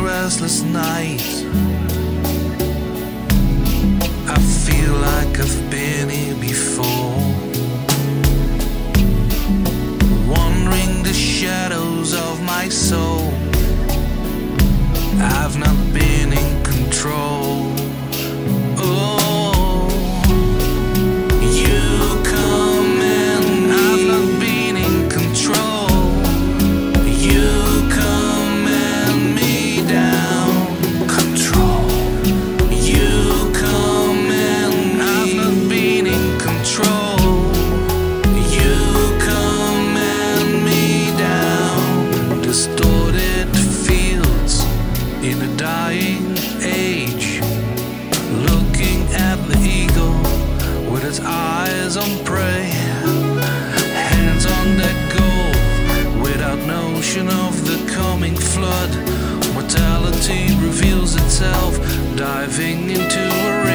Restless night, I feel like I've been here before, wandering the shadows of my soul. I've not been in control. Eyes on prey, hands on that goal, without notion of the coming flood. Mortality reveals itself, diving into a